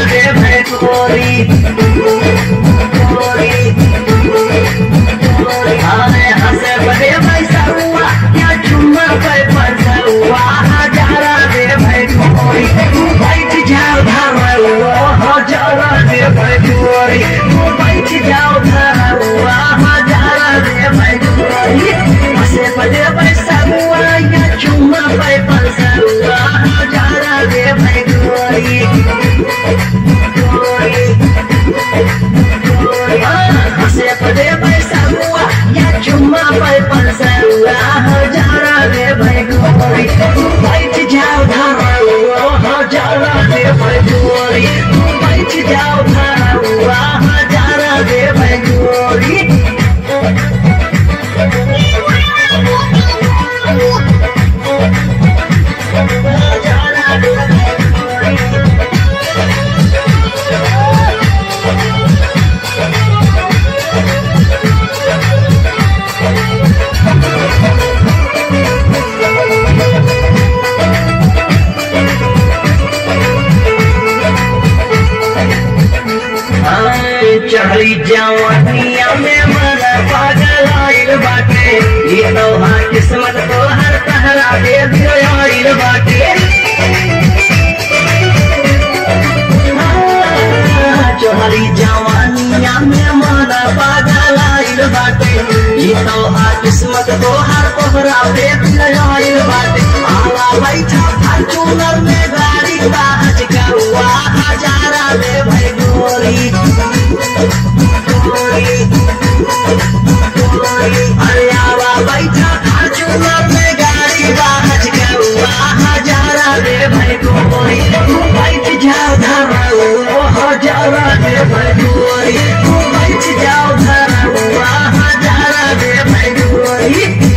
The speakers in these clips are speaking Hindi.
देबे गोरी हमें हंसे बड़े भाई सरुआ या चुम्मा पे पसरुआ हजारा देबे गोरी बैठ जाओ धरुआ हजारा देबे गोरी बैठ जाओ धरुआ हजारा देबे गोरी हंसे बड़े भाई सरुआ या चुम्मा पे पसरुआ हजारा देबे गोरी हजारा देबे गोरी बैठ जाओ धरुआ हजारा देबे गोरी बैठ जाओ धरुआ हजारा देबे गोरी चढ़ी जवानिया में मरा पागल आइल बाटे ये तोहार किस्मत को हर तहरा दे दियो आइल बाटे चढ़ी जवानिया में मरा पागल आइल बाटे ये तोहार किस्मत को हर तहरा दे दियो आइल बाटे आवा बैठा फॉर्च्यूनर में गाड़ी ताज का हुआ हजारा देबे गोरी अरे आवा बैठा फॉर्च्यूनर में गाड़ी बाज के हुआ हजारा देबे गोरी बैठ जाओ धरुआ हजारा देबे गोरी बैठ जाओ धरुआ हजारा देबे गोरी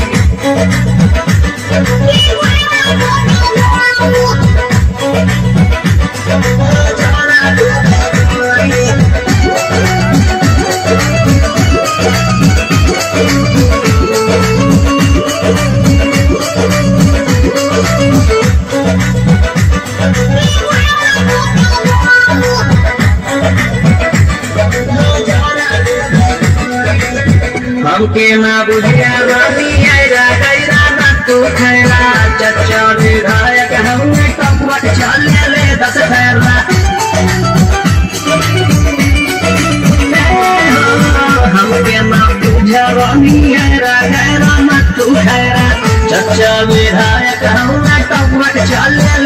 हमके ना बुझिया बानी आइरा गइरा ना तू खैरा चच्चा विधायक हमने कपट चले ले दस फैरा हमके ना बुझिया बानी आइरा गइरा ना तू खैरा चच्चा विधायक हमने कपट चले